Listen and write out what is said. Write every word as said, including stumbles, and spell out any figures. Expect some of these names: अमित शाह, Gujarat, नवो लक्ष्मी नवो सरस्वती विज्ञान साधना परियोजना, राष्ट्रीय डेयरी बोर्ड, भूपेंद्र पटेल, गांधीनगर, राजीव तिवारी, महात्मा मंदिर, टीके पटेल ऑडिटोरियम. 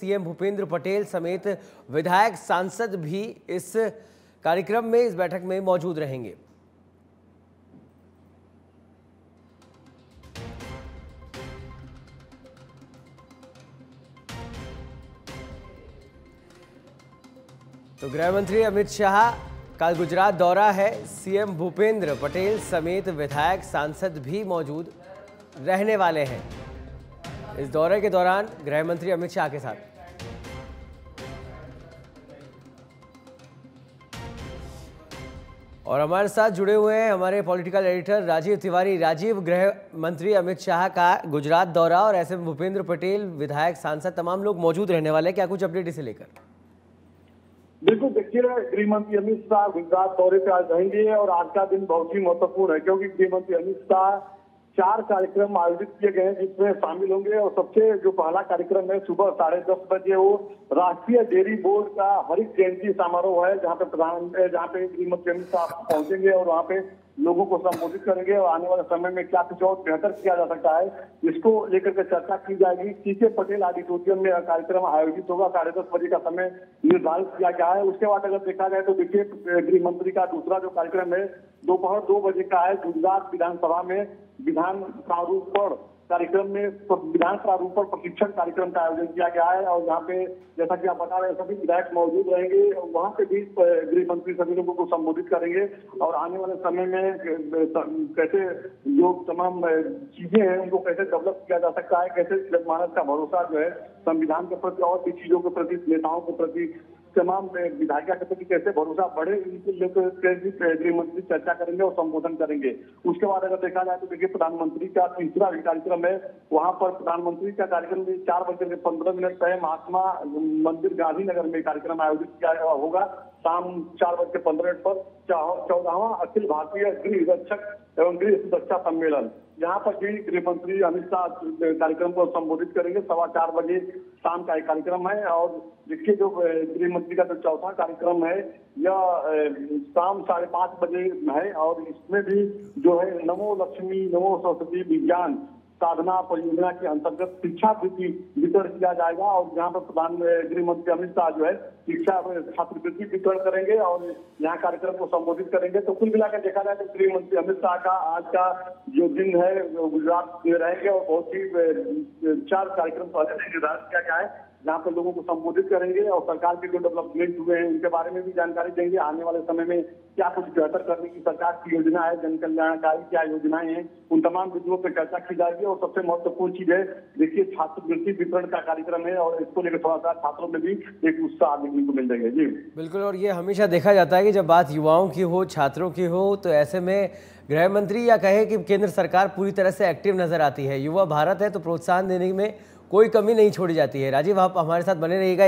CM भूपेंद्र पटेल समेत विधायक सांसद भी इस कार्यक्रम में इस बैठक में मौजूद रहेंगे। तो गृह मंत्री अमित शाह का गुजरात दौरा है। सीएम भूपेंद्र पटेल समेत विधायक सांसद भी मौजूद रहने वाले हैं इस दौरे के दौरान गृह मंत्री अमित शाह के साथ। और हमारे साथ जुड़े हुए हैं हमारे पॉलिटिकल एडिटर राजीव तिवारी। राजीव, गृह मंत्री अमित शाह का गुजरात दौरा और ऐसे में भूपेंद्र पटेल, विधायक, सांसद तमाम लोग मौजूद रहने वाले हैं, क्या कुछ अपडेट इसे लेकर? बिल्कुल, देखिए गृहमंत्री अमित शाह गुजरात दौरे पे आज रहेंगे और आज का दिन बहुत ही महत्वपूर्ण है क्योंकि गृहमंत्री अमित शाह चार कार्यक्रम आयोजित किए गए हैं जिसमें शामिल होंगे। और सबसे जो पहला कार्यक्रम है सुबह साढ़े दस बजे वो राष्ट्रीय डेयरी बोर्ड का हरित जयंती समारोह है जहाँ पे प्रधान जहाँ पे गृहमंत्री अमित शाह पहुंचेंगे और वहाँ पे लोगों को संबोधित करेंगे और आने वाले समय में क्या कुछ और बेहतर किया जा सकता है इसको लेकर के चर्चा की जाएगी। टीके पटेल ऑडिटोरियम में कार्यक्रम आयोजित होगा, साढ़े दस बजे का समय निर्धारित किया गया है। उसके बाद अगर देखा जाए तो देखिए गृह मंत्री का दूसरा जो कार्यक्रम है दोपहर दो बजे का है। गुजरात विधानसभा में विधान प्रारूप पर कार्यक्रम में विधान प्रारूप पर प्रशिक्षण कार्यक्रम का आयोजन किया गया है और यहाँ पे जैसा कि आप बता रहे हैं सभी विधायक मौजूद रहेंगे। वहाँ पे भी गृह मंत्री सभी लोगों को संबोधित करेंगे और आने वाले समय में कैसे जो तमाम चीजें हैं उनको कैसे डेवलप किया जा सकता है, कैसे जनमानस का भरोसा जो है संविधान के प्रति और भी चीजों के प्रति नेताओं के प्रति तमाम विधायिका के प्रति कैसे भरोसा बढ़े इनको लेकर गृहमंत्री चर्चा करेंगे और संबोधन करेंगे। उसके बाद अगर देखा जाए तो देखिए प्रधानमंत्री का तीसरा कार्यक्रम है, वहाँ पर प्रधानमंत्री का कार्यक्रम भी चार बजे से पंद्रह मिनट पहले महात्मा मंदिर गांधीनगर में कार्यक्रम आयोजित किया होगा शाम चार बज के पंद्रह मिनट पर चौदहवां अखिल भारतीय गृहरक्षक एवं गृह सुरक्षा सम्मेलन, यहाँ पर भी गृहमंत्री अमित शाह कार्यक्रम को संबोधित करेंगे। सवा चार बजे शाम का एक कार्यक्रम है और देखिए जो गृहमंत्री का जो चौथा कार्यक्रम है यह शाम साढ़े पाँच बजे है और इसमें भी जो है नवो लक्ष्मी नवो सरस्वती विज्ञान साधना परियोजना के अंतर्गत शिक्षावृत्ति वितरण किया जाएगा और यहाँ पर प्रधान गृहमंत्री अमित शाह जो है शिक्षा छात्रवृत्ति वितरण करेंगे और यहाँ कार्यक्रम को संबोधित करेंगे। तो कुल मिलाकर देखा जाए तो गृहमंत्री अमित शाह का आज का जो दिन है गुजरात में रहेंगे और बहुत ही चार कार्यक्रम पहले से निर्धारित किया गया है जहाँ पर लोगों को संबोधित करेंगे और सरकार के जो डेवलपमेंट हुए हैं उनके बारे में भी जानकारी देंगे। आने वाले समय में क्या कुछ बेहतर करने की सरकार की योजना है, जन कल्याणकारी क्या योजनाएं हैं, उन तमाम बिंदुओं पर चर्चा की जाएगी। और सबसे महत्वपूर्ण चीज है देखिए छात्रवृत्ति वितरण का कार्यक्रम है और इसको लेकर थोड़ा सा छात्रों में भी एक उत्साह देखने को मिल जाएगा। जी बिल्कुल, और ये हमेशा देखा जाता है कि जब बात युवाओं की हो, छात्रों की हो, तो ऐसे में गृह मंत्री या कहे कि केंद्र सरकार पूरी तरह से एक्टिव नजर आती है। युवा भारत है तो प्रोत्साहन देने में कोई कमी नहीं छोड़ी जाती है। राजीव, आप हमारे साथ बने रहिएगा।